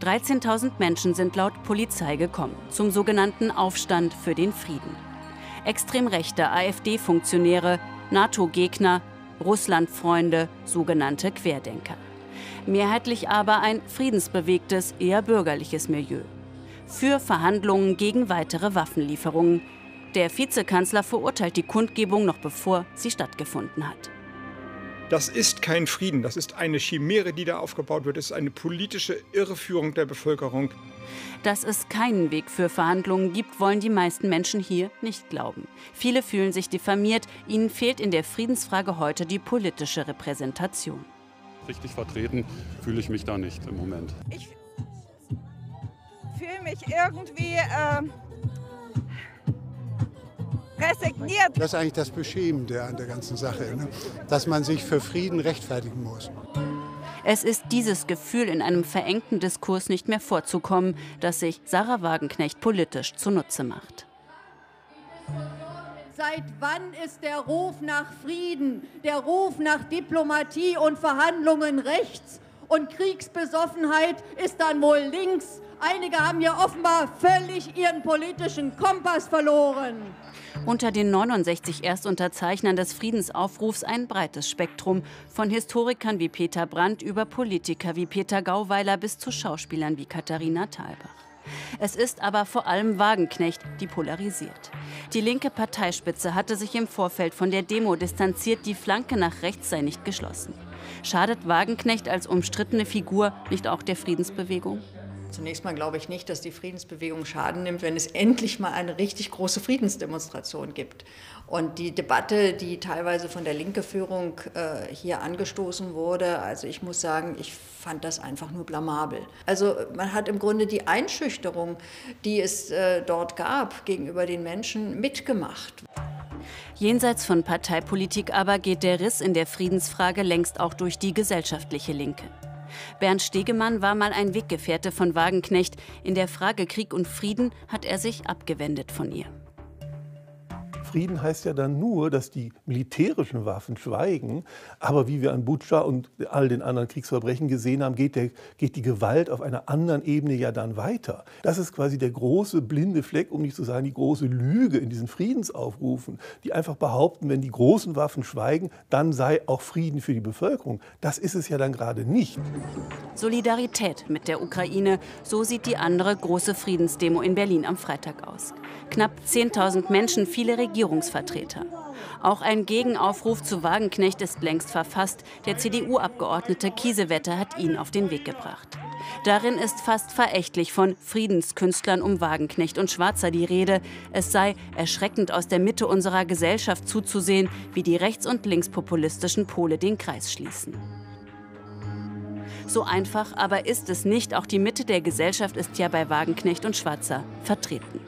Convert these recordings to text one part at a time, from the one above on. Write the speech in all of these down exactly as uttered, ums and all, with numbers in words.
dreizehntausend Menschen sind laut Polizei gekommen zum sogenannten Aufstand für den Frieden. Extrem rechte AfD-Funktionäre, NATO-Gegner, Russlandfreunde, sogenannte Querdenker. Mehrheitlich aber ein friedensbewegtes, eher bürgerliches Milieu. Für Verhandlungen gegen weitere Waffenlieferungen. Der Vizekanzler verurteilt die Kundgebung noch bevor sie stattgefunden hat. Das ist kein Frieden, das ist eine Chimäre, die da aufgebaut wird. Es ist eine politische Irreführung der Bevölkerung. Dass es keinen Weg für Verhandlungen gibt, wollen die meisten Menschen hier nicht glauben. Viele fühlen sich diffamiert, ihnen fehlt in der Friedensfrage heute die politische Repräsentation. Richtig vertreten fühle ich mich da nicht im Moment. Ich fühle mich irgendwie äh, resigniert. Das ist eigentlich das Beschämende an der ganzen Sache, ne? Dass man sich für Frieden rechtfertigen muss. Es ist dieses Gefühl, in einem verengten Diskurs nicht mehr vorzukommen, das sich Sarah Wagenknecht politisch zunutze macht. Seit wann ist der Ruf nach Frieden, der Ruf nach Diplomatie und Verhandlungen rechts? Und Kriegsbesoffenheit ist dann wohl links. Einige haben hier offenbar völlig ihren politischen Kompass verloren. Unter den neunundsechzig Erstunterzeichnern des Friedensaufrufs ein breites Spektrum. Von Historikern wie Peter Brandt über Politiker wie Peter Gauweiler bis zu Schauspielern wie Katharina Thalbach. Es ist aber vor allem Wagenknecht, die polarisiert. Die linke Parteispitze hatte sich im Vorfeld von der Demo distanziert, die Flanke nach rechts sei nicht geschlossen. Schadet Wagenknecht als umstrittene Figur nicht auch der Friedensbewegung? Zunächst mal glaube ich nicht, dass die Friedensbewegung Schaden nimmt, wenn es endlich mal eine richtig große Friedensdemonstration gibt. Und die Debatte, die teilweise von der linken Führung äh, hier angestoßen wurde, also ich muss sagen, ich fand das einfach nur blamabel. Also man hat im Grunde die Einschüchterung, die es äh, dort gab, gegenüber den Menschen mitgemacht. Jenseits von Parteipolitik aber geht der Riss in der Friedensfrage längst auch durch die gesellschaftliche Linke. Bernd Stegemann war mal ein Weggefährte von Wagenknecht. In der Frage Krieg und Frieden hat er sich abgewendet von ihr. Frieden heißt ja dann nur, dass die militärischen Waffen schweigen. Aber wie wir an Butscha und all den anderen Kriegsverbrechen gesehen haben, geht, der, geht die Gewalt auf einer anderen Ebene ja dann weiter. Das ist quasi der große blinde Fleck, um nicht zu sagen die große Lüge in diesen Friedensaufrufen, die einfach behaupten, wenn die großen Waffen schweigen, dann sei auch Frieden für die Bevölkerung. Das ist es ja dann gerade nicht. Solidarität mit der Ukraine, so sieht die andere große Friedensdemo in Berlin am Freitag aus. Knapp zehntausend Menschen, viele Regierungen. Regierungsvertreter. Auch ein Gegenaufruf zu Wagenknecht ist längst verfasst. Der C D U-Abgeordnete Kiesewetter hat ihn auf den Weg gebracht. Darin ist fast verächtlich von Friedenskünstlern um Wagenknecht und Schwarzer die Rede. Es sei erschreckend, aus der Mitte unserer Gesellschaft zuzusehen, wie die rechts- und linkspopulistischen Pole den Kreis schließen. So einfach aber ist es nicht. Auch die Mitte der Gesellschaft ist ja bei Wagenknecht und Schwarzer vertreten.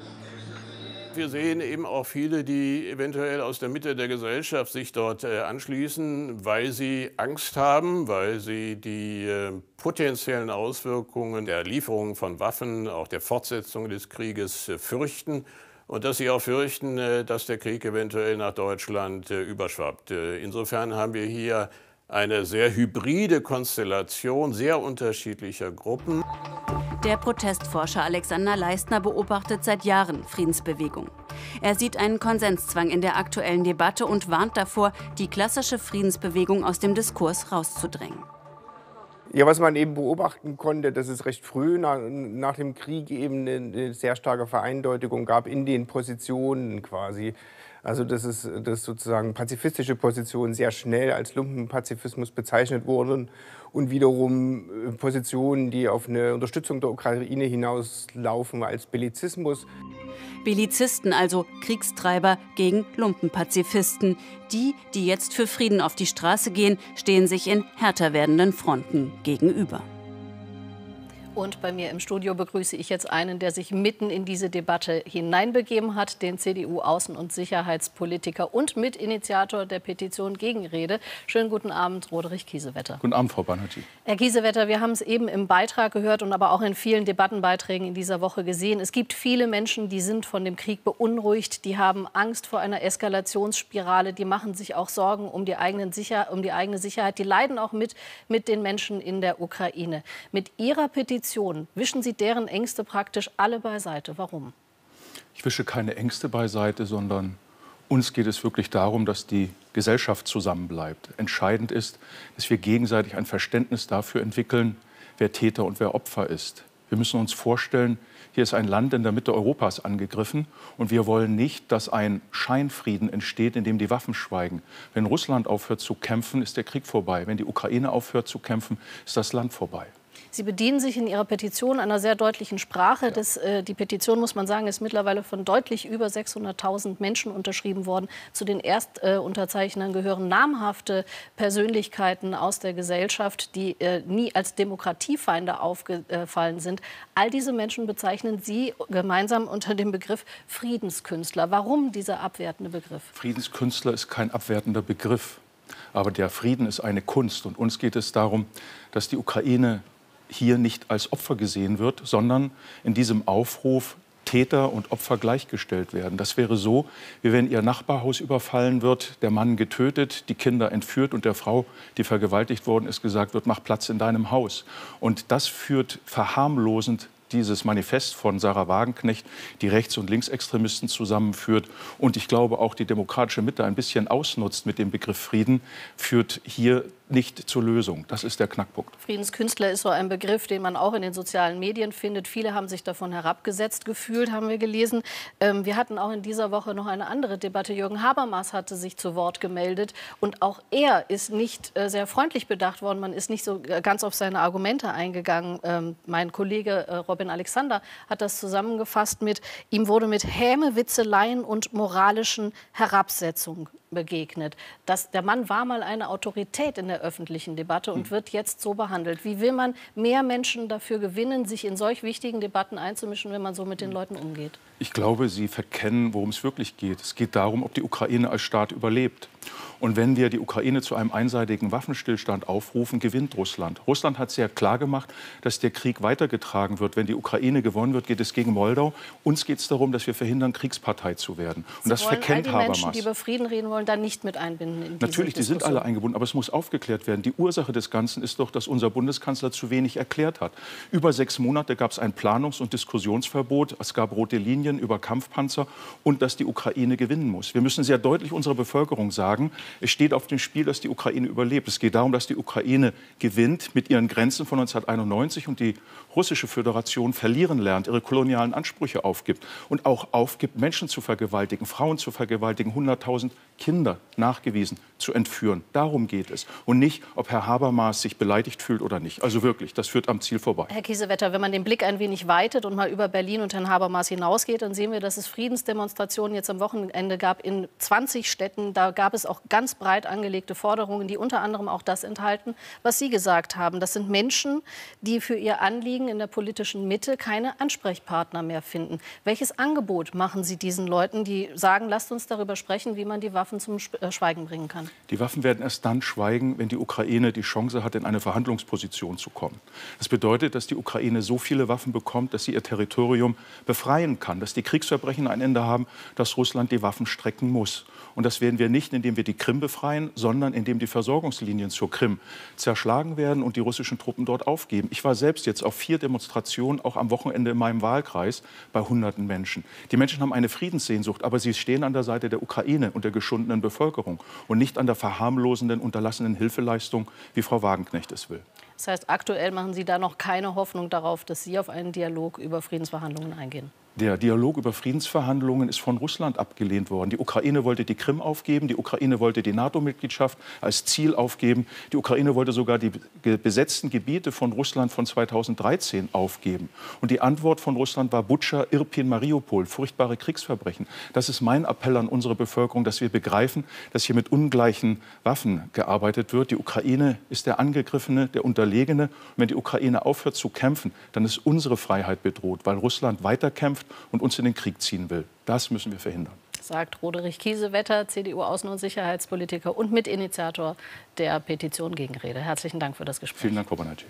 Wir sehen eben auch viele, die eventuell aus der Mitte der Gesellschaft sich dort anschließen, weil sie Angst haben, weil sie die potenziellen Auswirkungen der Lieferung von Waffen, auch der Fortsetzung des Krieges fürchten. Und dass sie auch fürchten, dass der Krieg eventuell nach Deutschland überschwappt. Insofern haben wir hier eine sehr hybride Konstellation sehr unterschiedlicher Gruppen. Der Protestforscher Alexander Leistner beobachtet seit Jahren Friedensbewegung. Er sieht einen Konsenszwang in der aktuellen Debatte und warnt davor, die klassische Friedensbewegung aus dem Diskurs rauszudrängen. Ja, was man eben beobachten konnte, dass es recht früh nach, nach dem Krieg eben eine sehr starke Vereindeutigung gab in den Positionen quasi. Also dass, es, dass sozusagen pazifistische Positionen sehr schnell als Lumpenpazifismus bezeichnet wurden und wiederum Positionen, die auf eine Unterstützung der Ukraine hinauslaufen, als Bellizismus. Bellizisten, also Kriegstreiber gegen Lumpenpazifisten. Die, die jetzt für Frieden auf die Straße gehen, stehen sich in härter werdenden Fronten gegenüber. Und bei mir im Studio begrüße ich jetzt einen, der sich mitten in diese Debatte hineinbegeben hat, den C D U-Außen- und Sicherheitspolitiker und Mitinitiator der Petition Gegenrede. Schönen guten Abend, Roderich Kiesewetter. Guten Abend, Frau Banerjee. Herr Kiesewetter, wir haben es eben im Beitrag gehört und aber auch in vielen Debattenbeiträgen in dieser Woche gesehen. Es gibt viele Menschen, die sind von dem Krieg beunruhigt, die haben Angst vor einer Eskalationsspirale, die machen sich auch Sorgen um die, eigenen Sicher- um die eigene Sicherheit, die leiden auch mit, mit den Menschen in der Ukraine. Mit Ihrer Petition Position wischen Sie deren Ängste praktisch alle beiseite. Warum? Ich wische keine Ängste beiseite, sondern uns geht es wirklich darum, dass die Gesellschaft zusammenbleibt. Entscheidend ist, dass wir gegenseitig ein Verständnis dafür entwickeln, wer Täter und wer Opfer ist. Wir müssen uns vorstellen, hier ist ein Land in der Mitte Europas angegriffen und wir wollen nicht, dass ein Scheinfrieden entsteht, in dem die Waffen schweigen. Wenn Russland aufhört zu kämpfen, ist der Krieg vorbei. Wenn die Ukraine aufhört zu kämpfen, ist das Land vorbei. Sie bedienen sich in Ihrer Petition einer sehr deutlichen Sprache. Ja. Das, äh, die Petition, muss man sagen, ist mittlerweile von deutlich über sechshunderttausend Menschen unterschrieben worden. Zu den Erstunterzeichnern gehören namhafte Persönlichkeiten aus der Gesellschaft, die äh, nie als Demokratiefeinde aufgefallen sind. All diese Menschen bezeichnen Sie gemeinsam unter dem Begriff Friedenskünstler. Warum dieser abwertende Begriff? Friedenskünstler ist kein abwertender Begriff. Aber der Frieden ist eine Kunst. Und uns geht es darum, dass die Ukraine hier nicht als Opfer gesehen wird, sondern in diesem Aufruf Täter und Opfer gleichgestellt werden. Das wäre so, wie wenn ihr Nachbarhaus überfallen wird, der Mann getötet, die Kinder entführt und der Frau, die vergewaltigt worden ist, gesagt wird, mach Platz in deinem Haus. Und das führt verharmlosend dieses Manifest von Sarah Wagenknecht, die Rechts- und Linksextremisten zusammenführt und ich glaube auch die demokratische Mitte ein bisschen ausnutzt mit dem Begriff Frieden, führt hier nicht zur Lösung. Das ist der Knackpunkt. Friedenskünstler ist so ein Begriff, den man auch in den sozialen Medien findet. Viele haben sich davon herabgesetzt gefühlt, haben wir gelesen. Ähm, wir hatten auch in dieser Woche noch eine andere Debatte. Jürgen Habermas hatte sich zu Wort gemeldet und auch er ist nicht äh, sehr freundlich bedacht worden. Man ist nicht so ganz auf seine Argumente eingegangen. Ähm, mein Kollege äh, Robin Alexander hat das zusammengefasst mit, ihm wurde mit Häme, Witzeleien und moralischen Herabsetzungen begegnet. Das, der Mann war mal eine Autorität in der öffentlichen Debatte und wird jetzt so behandelt. Wie will man mehr Menschen dafür gewinnen, sich in solch wichtigen Debatten einzumischen, wenn man so mit den Leuten umgeht? Ich glaube, Sie verkennen, worum es wirklich geht. Es geht darum, ob die Ukraine als Staat überlebt. Und wenn wir die Ukraine zu einem einseitigen Waffenstillstand aufrufen, gewinnt Russland. Russland hat sehr klar gemacht, dass der Krieg weitergetragen wird. Wenn die Ukraine gewonnen wird, geht es gegen Moldau. Uns geht es darum, dass wir verhindern, Kriegspartei zu werden. Und Sie das verkennt Habermas. Menschen, die über Frieden reden wollen, dann nicht mit einbinden in diese Natürlich, die sind alle eingebunden, aber es muss aufgeklärt werden. Die Ursache des Ganzen ist doch, dass unser Bundeskanzler zu wenig erklärt hat. Über sechs Monate gab es ein Planungs- und Diskussionsverbot. Es gab rote Linien über Kampfpanzer und dass die Ukraine gewinnen muss. Wir müssen sehr deutlich unserer Bevölkerung sagen, es steht auf dem Spiel, dass die Ukraine überlebt. Es geht darum, dass die Ukraine gewinnt mit ihren Grenzen von neunzehnhunderteinundneunzig und die russische Föderation verlieren lernt, ihre kolonialen Ansprüche aufgibt und auch aufgibt, Menschen zu vergewaltigen, Frauen zu vergewaltigen, hunderttausend Kinder nachgewiesen zu entführen. Darum geht es und nicht, ob Herr Habermas sich beleidigt fühlt oder nicht. Also wirklich, das führt am Ziel vorbei. Herr Kiesewetter, wenn man den Blick ein wenig weitet und mal über Berlin und Herrn Habermas hinausgeht, dann sehen wir, dass es Friedensdemonstrationen jetzt am Wochenende gab in zwanzig Städten. Da gab es auch ganz breit angelegte Forderungen, die unter anderem auch das enthalten, was Sie gesagt haben. Das sind Menschen, die für ihr Anliegen in der politischen Mitte keine Ansprechpartner mehr finden. Welches Angebot machen Sie diesen Leuten, die sagen, lasst uns darüber sprechen, wie man die Waffen zum Schweigen bringen kann? Die Waffen werden erst dann schweigen, wenn die Ukraine die Chance hat, in eine Verhandlungsposition zu kommen. Das bedeutet, dass die Ukraine so viele Waffen bekommt, dass sie ihr Territorium befreien kann, dass die Kriegsverbrechen ein Ende haben, dass Russland die Waffen strecken muss. Und das werden wir nicht, indem wir die Krim befreien, sondern indem die Versorgungslinien zur Krim zerschlagen werden und die russischen Truppen dort aufgeben. Ich war selbst jetzt auf vier Demonstrationen, auch am Wochenende in meinem Wahlkreis, bei hunderten Menschen. Die Menschen haben eine Friedenssehnsucht, aber sie stehen an der Seite der Ukraine und der geschundenen Bevölkerung und nicht an der verharmlosenden, unterlassenen Hilfeleistung, wie Frau Wagenknecht es will. Das heißt, aktuell machen Sie da noch keine Hoffnung darauf, dass Sie auf einen Dialog über Friedensverhandlungen eingehen? Der Dialog über Friedensverhandlungen ist von Russland abgelehnt worden. Die Ukraine wollte die Krim aufgeben, die Ukraine wollte die NATO-Mitgliedschaft als Ziel aufgeben. Die Ukraine wollte sogar die besetzten Gebiete von Russland von zweitausenddreizehn aufgeben. Und die Antwort von Russland war Butscha, Irpin, Mariupol, furchtbare Kriegsverbrechen. Das ist mein Appell an unsere Bevölkerung, dass wir begreifen, dass hier mit ungleichen Waffen gearbeitet wird. Die Ukraine ist der Angegriffene, der Unterlegene. Und wenn die Ukraine aufhört zu kämpfen, dann ist unsere Freiheit bedroht, weil Russland weiterkämpft und uns in den Krieg ziehen will. Das müssen wir verhindern. Sagt Roderich Kiesewetter, C D U-Außen- und Sicherheitspolitiker und Mitinitiator der Petition Gegenrede. Herzlichen Dank für das Gespräch. Vielen Dank, Frau Bonacci.